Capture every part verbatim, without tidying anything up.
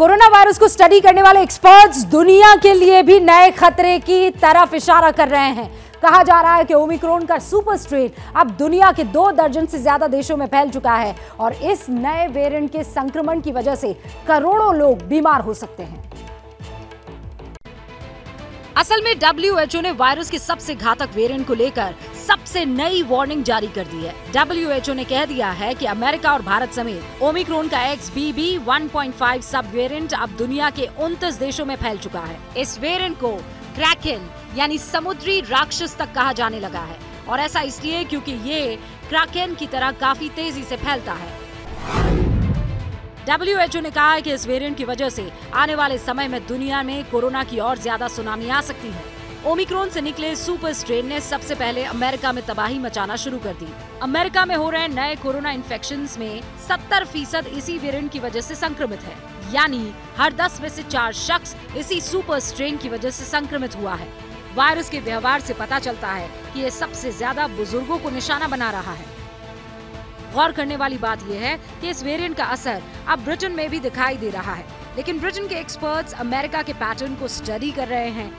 Corona virus को study करने वाले एक्सपर्ट्स दुनिया के लिए भी नए खतरे की तरफ इशारा कर रहे हैं। कहा जा रहा है कि ओमिक्रॉन का सुपर स्ट्रेन अब दुनिया के दो दर्जन से ज्यादा देशों में फैल चुका है और इस नए वेरिएंट के संक्रमण की वजह से करोड़ों लोग बीमार हो सकते हैं। असल में डब्ल्यू एच ओ ने वायरस के सबसे घातक वेरिएंट को लेकर सबसे नई वार्निंग जारी कर दी है। डब्ल्यू एच ओ ने कह दिया है कि अमेरिका और भारत समेत ओमिक्रॉन का X B B one point five sub variant अब दुनिया के उनतीस देशों में फैल चुका है। इस वेरिएंट को क्रैकन यानी समुद्री राक्षस तक कहा जाने लगा है और ऐसा इसलिए क्योंकि ये क्राकेन की तरह काफी तेजी से फैलता है। डब्ल्यू एच ओ ने कहा है कि इस वेरिएंट की वजह से आने वाले समय में दुनिया में कोरोना की और ज्यादा सुनामी आ सकती है। ओमिक्रॉन से निकले सुपर स्ट्रेन ने सबसे पहले अमेरिका में तबाही मचाना शुरू कर दी। अमेरिका में हो रहे नए कोरोना इन्फेक्शन में सत्तर फीसद इसी वेरिएंट की वजह से संक्रमित है, यानी हर दस में से चार शख्स इसी सुपर स्ट्रेन की वजह से संक्रमित हुआ है। वायरस के व्यवहार से पता चलता है कि यह सबसे ज्यादा बुजुर्गों को निशाना बना रहा है। गौर करने वाली बात यह है कि इस वेरिएंट का असर अब ब्रिटेन में भी दिखाई दे रहा है, लेकिन ब्रिटेन के एक्सपर्ट्स अमेरिका के पैटर्न को स्टडी कर रहे हैं।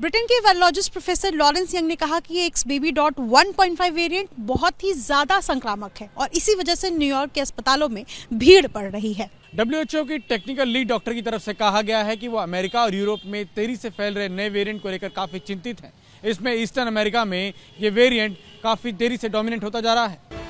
ब्रिटेन के वायरोलॉजिस्ट प्रोफेसर लॉरेंस यंग ने कहा कि ये X B B dot one point five variant बहुत ही ज्यादा संक्रामक है और इसी वजह से न्यूयॉर्क के अस्पतालों में भीड़ पड़ रही है। डब्ल्यू एच ओ की टेक्निकल लीड डॉक्टर की तरफ से कहा गया है कि वो अमेरिका और यूरोप में तेजी से फैल रहे नए वेरिएंट को लेकर काफी चिंतित हैं। इसमें ईस्टर्न अमेरिका में ये वेरिएंट काफी तेजी से डोमिनेट होता जा रहा है।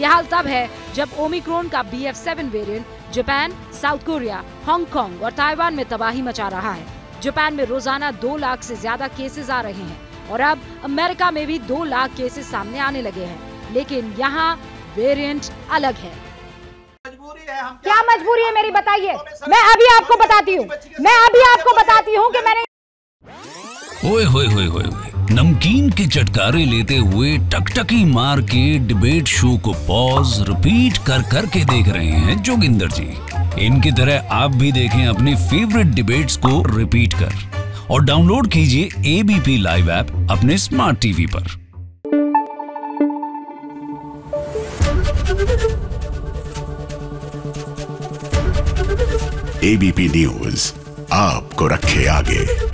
यह हाल तब है जब ओमिक्रॉन का B F seven variant Japan, South Korea, Hong Kong और ताइवान में तबाही मचा रहा है। जापान में रोजाना दो लाख से ज्यादा केसेज आ रहे हैं और अब अमेरिका में भी दो लाख केसेज सामने आने लगे हैं, लेकिन यहाँ वेरिएंट अलग है। क्या मजबूरी है मेरी बताइए, मैं अभी आपको बताती हूँ मैं अभी आपको बताती हूँ कि मैंने ओए होए होए होए नमकीन के चटकारे लेते हुए टकटकी मार के डिबेट शो को पॉज रिपीट कर कर के देख रहे हैं जोगिंदर जी। इनकी तरह आप भी देखें अपने फेवरेट डिबेट्स को रिपीट कर और डाउनलोड कीजिए A B P live app अपने स्मार्ट टीवी पर। ए बी पी न्यूज़ आपको रखे आगे।